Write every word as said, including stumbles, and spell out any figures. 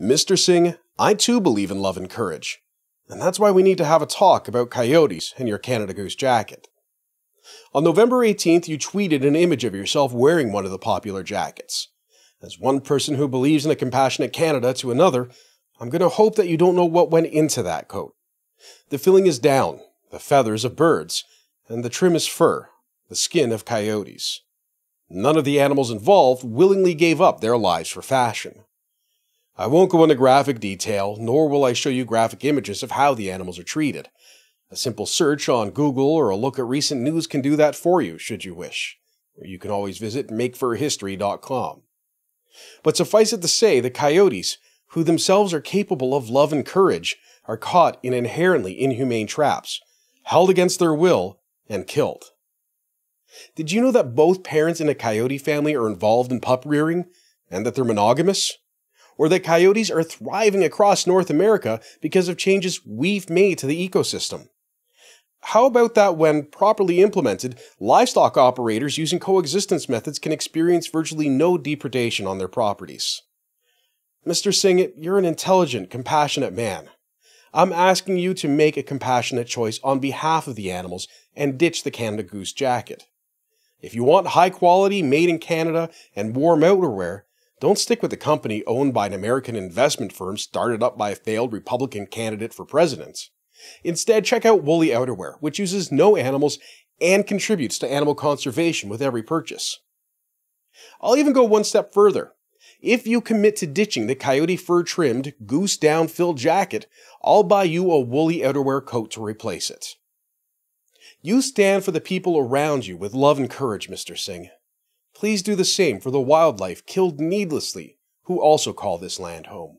Mister Singh, I too believe in love and courage, and that's why we need to have a talk about coyotes and your Canada Goose jacket. On November eighteenth, you tweeted an image of yourself wearing one of the popular jackets. As one person who believes in a compassionate Canada to another, I'm going to hope that you don't know what went into that coat. The filling is down, the feathers of birds, and the trim is fur, the skin of coyotes. None of the animals involved willingly gave up their lives for fashion. I won't go into graphic detail, nor will I show you graphic images of how the animals are treated. A simple search on Google or a look at recent news can do that for you, should you wish. Or you can always visit make fur history dot com. But suffice it to say, the coyotes, who themselves are capable of love and courage, are caught in inherently inhumane traps, held against their will, and killed. Did you know that both parents in a coyote family are involved in pup rearing, and that they're monogamous? Or that coyotes are thriving across North America because of changes we've made to the ecosystem? How about that when properly implemented, livestock operators using coexistence methods can experience virtually no depredation on their properties? Mister Singh, you're an intelligent, compassionate man. I'm asking you to make a compassionate choice on behalf of the animals and ditch the Canada Goose jacket. If you want high-quality, made-in-Canada, and warm outerwear, don't stick with a company owned by an American investment firm started up by a failed Republican candidate for president. Instead, check out Woolly Outerwear, which uses no animals and contributes to animal conservation with every purchase. I'll even go one step further. If you commit to ditching the coyote fur-trimmed, goose-down-filled jacket, I'll buy you a Woolly Outerwear coat to replace it. You stand for the people around you with love and courage, Mister Singh. Please do the same for the wildlife killed needlessly, who also call this land home.